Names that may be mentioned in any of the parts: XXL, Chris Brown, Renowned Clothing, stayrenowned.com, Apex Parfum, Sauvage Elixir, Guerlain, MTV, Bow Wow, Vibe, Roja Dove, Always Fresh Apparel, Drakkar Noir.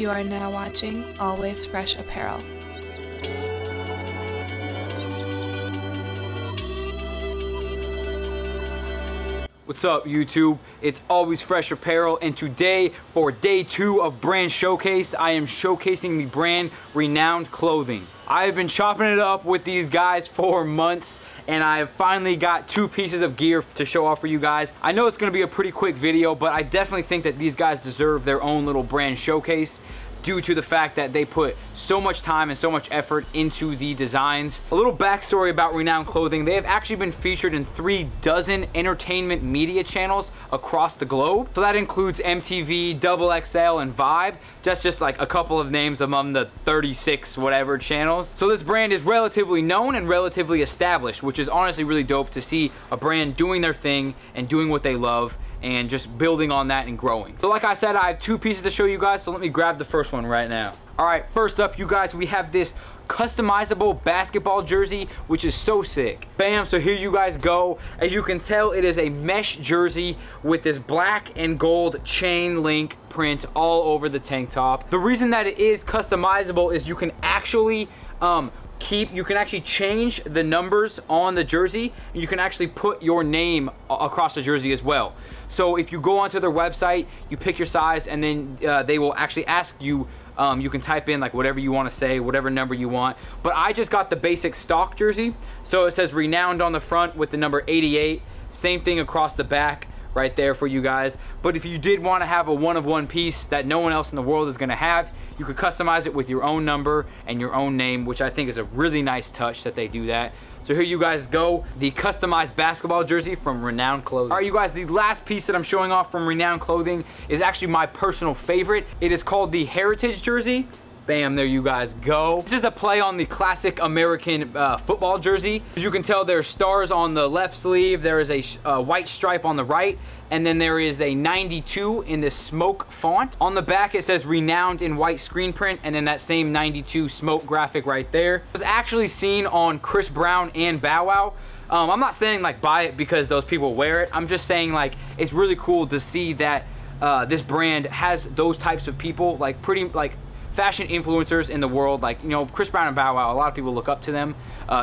You are now watching Always Fresh Apparel. What's up, YouTube? It's Always Fresh Apparel, and today, for day 2 of Brand Showcase, I am showcasing the brand Renowned Clothing. I have been chopping it up with these guys for months, and I have finally got 2 pieces of gear to show off for you guys. I know it's gonna be a pretty quick video, but I definitely think that these guys deserve their own little brand showcase, due to the fact that they put so much time and so much effort into the designs. A little backstory about Renowned Clothing: they have actually been featured in 3 dozen entertainment media channels across the globe. So that includes MTV, XXL, and Vibe. That's just like a couple of names among the 36 whatever channels. So this brand is relatively known and relatively established, which is honestly really dope to see a brand doing their thing and doing what they love, and just building on that and growing. So like I said, I have 2 pieces to show you guys, so let me grab the first one right now. All right, first up, you guys, we have this customizable basketball jersey, which is so sick. Bam, so here you guys go. As you can tell, it is a mesh jersey with this black and gold chain link print all over the tank top. The reason that it is customizable is you can actually you can actually change the numbers on the jersey, and you can actually put your name across the jersey as well. So if you go onto their website, you pick your size, and then they will actually ask you, you can type in like whatever you want to say, whatever number you want. But I just got the basic stock jersey, so it says Renowned on the front with the number 88, same thing across the back right there for you guys. But if you did want to have a one-of-one piece that no one else in the world is going to have, you could customize it with your own number and your own name, which I think is a really nice touch that they do that. So here you guys go, the customized basketball jersey from Renowned Clothing. All right, you guys, the last piece that I'm showing off from Renowned Clothing is actually my personal favorite. It is called the Heritage Jersey. Bam, there you guys go. This is a play on the classic American football jersey. As you can tell, there are stars on the left sleeve, there is a white stripe on the right, and then there is a 92 in the smoke font. On the back, it says Renowned in white screen print, and then that same 92 smoke graphic right there. It was actually seen on Chris Brown and Bow Wow. I'm not saying like buy it because those people wear it. I'm just saying like it's really cool to see that this brand has those types of people, like pretty like fashion influencers in the world, like, you know, Chris Brown and Bow Wow. A lot of people look up to them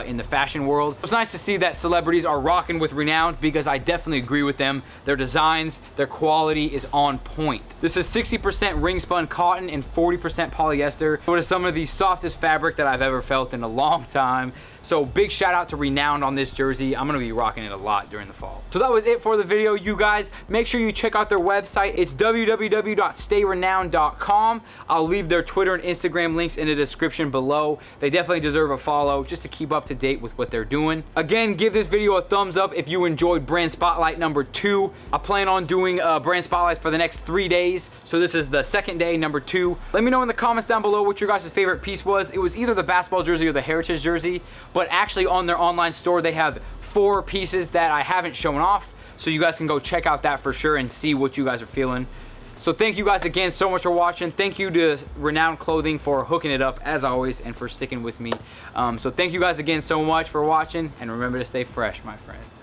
in the fashion world. It's nice to see that celebrities are rocking with Renowned, because I definitely agree with them. Their designs, their quality is on point. This is 60% ring spun cotton and 40% polyester. So it is some of the softest fabric that I've ever felt in a long time. So big shout out to Renowned on this jersey. I'm gonna be rocking it a lot during the fall. So that was it for the video, you guys. Make sure you check out their website. It's www.stayrenowned.com. I'll leave their Twitter and Instagram links in the description below. They definitely deserve a follow just to keep up to date with what they're doing. Again, give this video a thumbs up if you enjoyed Brand Spotlight number 2. I plan on doing Brand Spotlights for the next 3 days. So this is the second day, number 2. Let me know in the comments down below what your guys' favorite piece was. It was either the basketball jersey or the heritage jersey. But actually on their online store, they have 4 pieces that I haven't shown off, so you guys can go check out that for sure and see what you guys are feeling. So thank you guys again so much for watching. Thank you to Renowned Clothing for hooking it up as always and for sticking with me. So thank you guys again so much for watching, and remember to stay fresh, my friends.